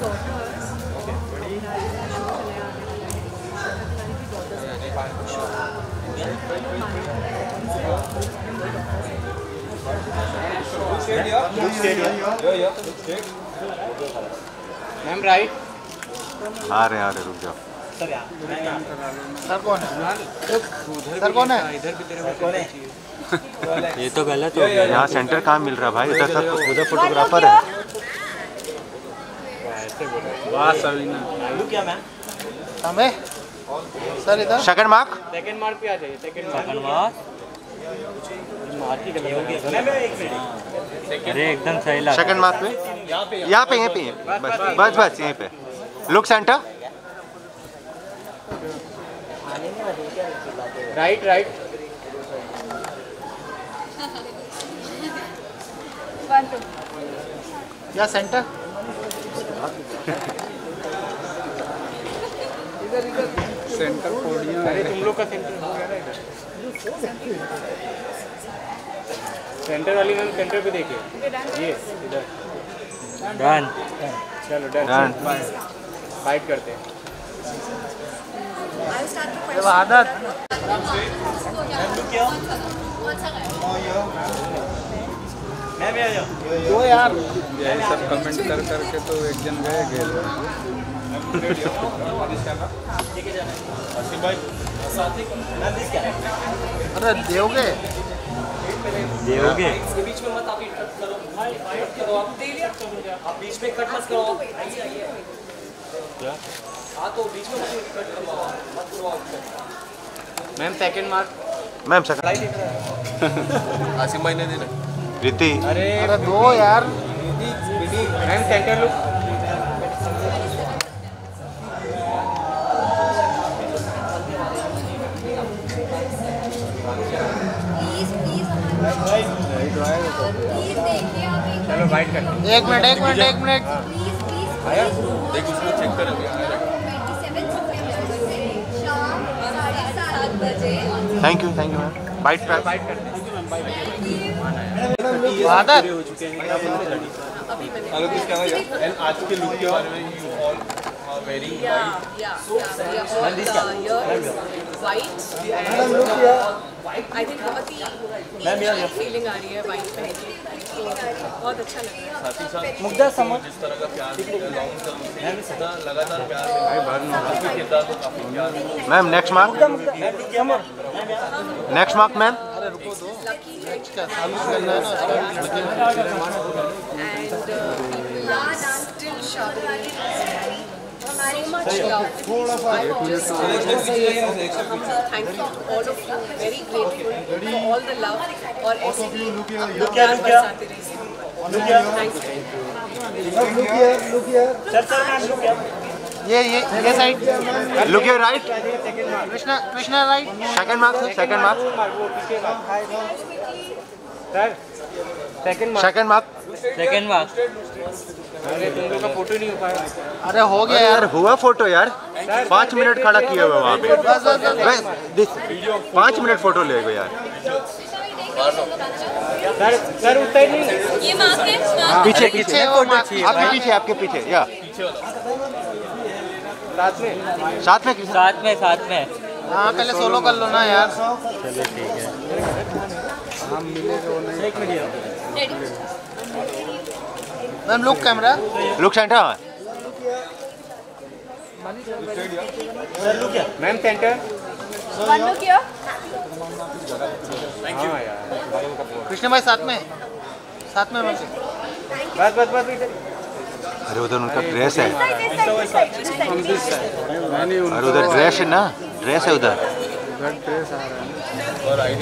Ma'am right आ रहे रुक जाओ सर कौन है इधर भी तेरे ये तो गलत हो गया। यहाँ सेंटर कहाँ मिल रहा भाई, इधर सब उधर फोटोग्राफर है। वाह क्या मैम सर इधर सेकंड मार्क पे आ जाइए। एकदम सही लगा। सेकंड मार्क पे यहाँ पे बस यहीं पे लुक सेंटर राइट या सेंटर सेंटर पोडियम। अरे तुम लोग का सेंटर हो गया ना, सेंटर वाली मैम सेंटर पे देखिए। ये इधर डन, चलो डन फाइट करते हैं। आदत मैं भी आ जाऊं दो यार, यही सब कमेंट करके तो एक जन गए। देवगे इसके बीच में मत आप कट करो भाई, फाइट करो आप देलिया आप बीच में कट मत करो क्या। हां तो बीच में कट करो आप। मैम सेकंड मार्क आसिम भाई ने देना रीति। अरे दो यार मैम सेंटर लुक चलो वाइट कर। एक मिनट देख उसको चेक करो। 7:30 बजे थैंक यू मैम वाइट कर। आदत हो चुके हैं एंड आज के लुक के बारे में you all are wearing white. I think बहुत ही फीलिंग आ रही है वाइट पहन के, बहुत अच्छा लग रहा है। साथ ही साथ मुद्दा समझ जिस तरह का प्यार मैम सदा लगातार प्यार भाई बार में किरदार को काफी प्यार। मैम नेक्स्ट मार्क मैम रुको दो का सालू करना है ना। एंड लास्ट स्टिल शाबाश हमारी मच लव थोड़ा सा thank you all of you, very grateful for all the love और लुक क्या लुक हियर सर ये side look your right. Krishna right second mark. अरे तुम लोग का फोटो नहीं हो पाया। अरे हो गया यार, हुआ फोटो यार। 5 मिनट खड़ा किया हुआ वहाँ पे, बस 5 मिनट फोटो ले गए यार। सर उस साइड नहीं, ये मार्क है पीछे फोटो चाहिए आपके पीछे या साथ में। हाँ पहले सोलो कर लो ना यार। चलो ठीक है हम मिलेंगे। Ma'am look camera look centre ma'am centre. Thank you Krishna भाई साथ में बस इधर। अरे उधर उनका ड्रेस है, अरे उधर ड्रेस है उधर ड्रेस आ रहा है।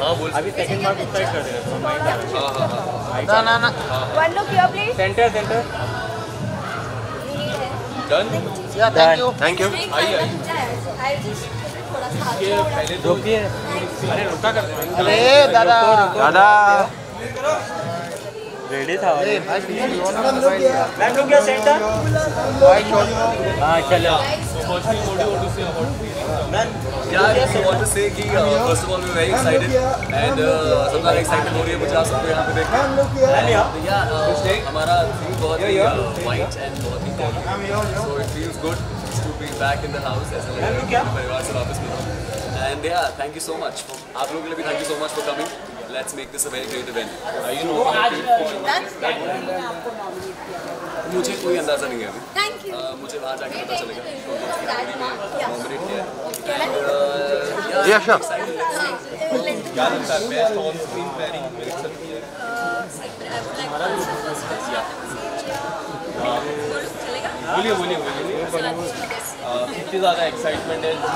हां बोल अभी सेकंड मार्क साइड कर देना। हां ना one look your please centre done. या थैंक यू आई पहले रोकिए। अरे रुका कर अरे दादा रेडी था सेंटर। हां चलो मैम क्या वॉन्ट से कि फर्स्ट ऑफ ऑल मैं वेरी एक्साइटेड एंड सब ज़्यादा एक्साइटेड हो रही है मुझे आप सबको यहाँ पे देखना। हमारा थीम बहुत ही वाइट एंड बहुत ही common, so it feels good to be back in the house ऐसा लग रहा है परिवार से वापस मिला। एंड या थैंक यू सो मच आप लोगों के लिए भी, thank you so much for coming. Let's make this a very great event. मुझे कोई अंदाज़ा नहीं है अभी, मुझे वहाँ जाके पता चलेगा। इतनी ज़्यादा एक्साइटमेंट है जी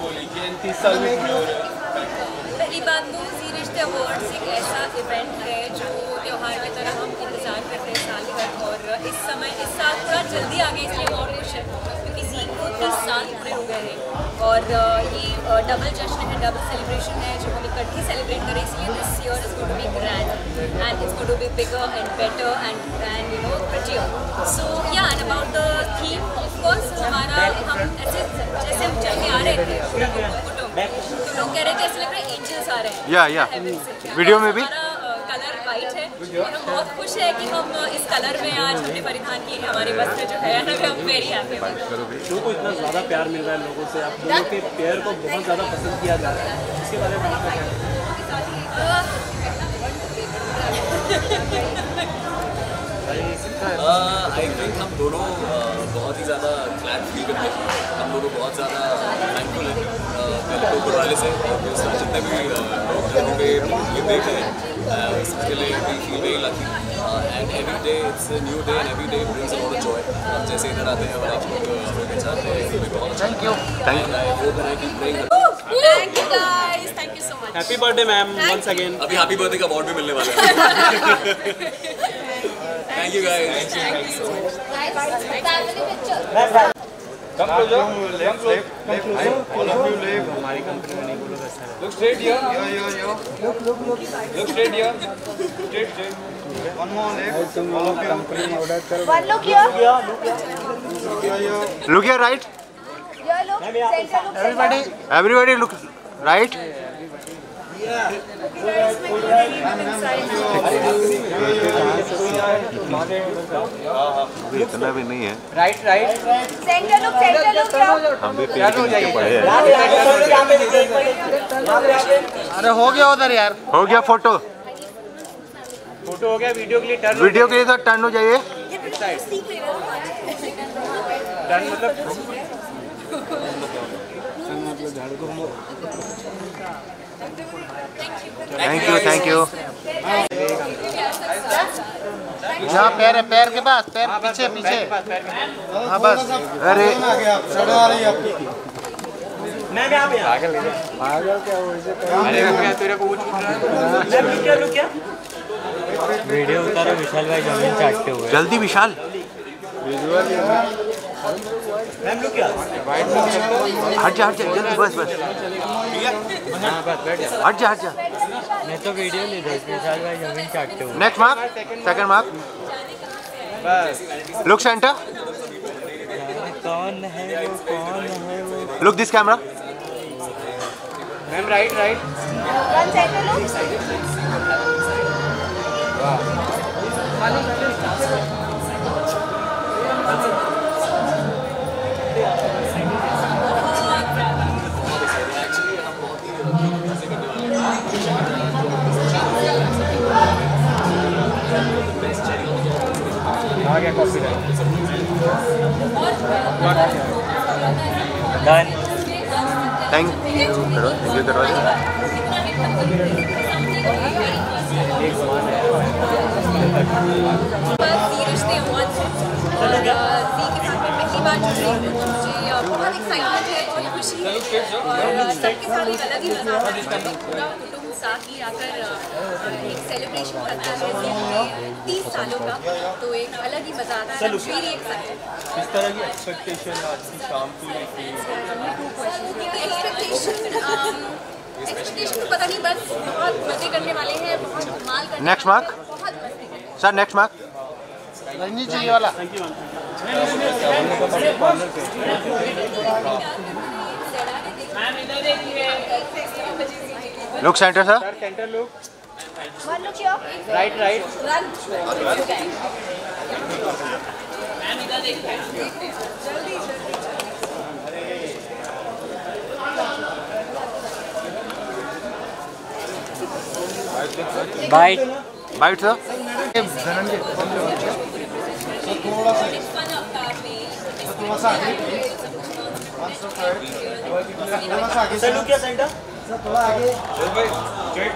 को लेके, 30 साल में पहली बात तो जी रिश्ते अवार्ड्स एक ऐसा इवेंट है जो त्यौहार की तरह हम इंतजार करते हैं साल भर, और इस समय इस साल थोड़ा जल्दी आ गए इसलिए और खुश है क्योंकि जी को 30 साल पूरे हो गए हैं और ये डबल जश्न है, डबल सेलिब्रेशन है जो हम इकट्ठी सेलिब्रेट करें, इसलिए this year is going to be grand and it's going to be bigger and better and you know prettier. So yeah and about the theme of course हमारा हम ऐसे जैसे हम चल के आ रहे थे लोग कह रहे थे ऐसे लग रहा है एंजल्स आ रहे हैं वीडियो में भी। कलर वाइट है और हम बहुत खुश है कि हम इस कलर में आज हमने परिधान किए, हमारे वस्त्र जो है हम वेरी हैप्पी हैं। शो को इतना ज़्यादा प्यार मिल रहा है लोगों से, आप लोगों के प्यार को बहुत ज़्यादा पसंद किया जा रहा है, इसके बारे में बात करें। आई थिंक हम दोनों बहुत ही ज़्यादा ग्लैड फील करते हैं, हम दोनों बहुत ज़्यादा थैंकफुल हैं ऊपर वाले से, और जितने भी लोग जहाँ पे ये देख रहे हैं उसके लिए भी feel very lucky. And every day it's new day and every day brings a lot of joy. आप जैसे इधर आते हैं और आप लोग के साथ बहुत thank you guys, thank you so much. Happy birthday ma'am once again. अभी हैप्पी बर्थडे का अवार्ड भी मिलने वाला है। Thank you guys. Thank you so much. Nice. Come closer. Come closer. All of you live. हमारी company में नहीं बोलो ऐसा। Look straight here. Look. Look straight here. Straight. One more left. All of you company में order करो. One look here. Look here right. Here look. Center look. Everybody look right. इतना भी नहीं है। राइट। Centre look. हम भी हो जाइए पढ़े हैं। अरे हो गया उधर यार, हो गया फोटो हो गया, वीडियो के लिए तो टर्न हो जाइए। टर्न मतलब थैंक यू। यहाँ पैर के पास, पैर पीछे। हाँ बस। अरे मैं क्या क्या वीडियो उतारो विशाल भाई जमीन चाटते हुए, जल्दी विशाल। मैम लोग क्या हट जा जल्दी बस हट जा मैं तो वीडियो ले जमीन काटते हूँ। Next mark, second mark. Look centre, कौन है वो look this camera. Ma'am right आ गया कॉफी डन। थैंक यू दरवाजा एक समान है बहुत एक्साइटमेंट है और खुशी है और सबके साथ एक अलग ही मजा आता है। पूरा कुटुंब साथ ही आकर एक सेलिब्रेशन करता है 30 सालों का, तो एक अलग ही मजा आता है। किस तरह की एक्सपेक्टेशन है आज की शाम को लेके? एक्सपेक्टेशन पता नहीं, बस बहुत मजे करने वाले हैं, बहुत धमाल करने। Next mark sir, next mark Ranjit ji वाला। Look centre sir, centre look, right right, ma'am इधर देखिए जल्दी जल्दी, bite bite sir, centre sir थोड़ा आगे भाई, गेट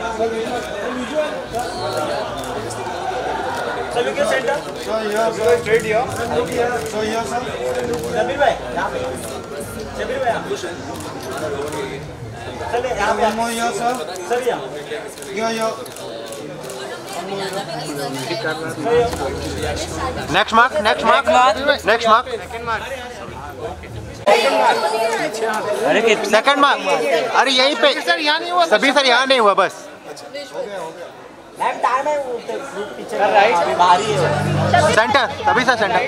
सर लुकिया centre, so here sir, get here sir लुकिया, सो हियर सर जबीर भाई, यहां पे जबीर भाई आप चले, यहां पे मो हियर सर, सर हियर यो next mark, next mark second mark, अरे सेकंड मार्क, अरे यहीं पे सर, यहाँ नहीं हुआ सभी सर, यहाँ नहीं हुआ बस, सेंटर सभी सर, सेंटर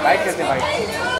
राइट करते भाई।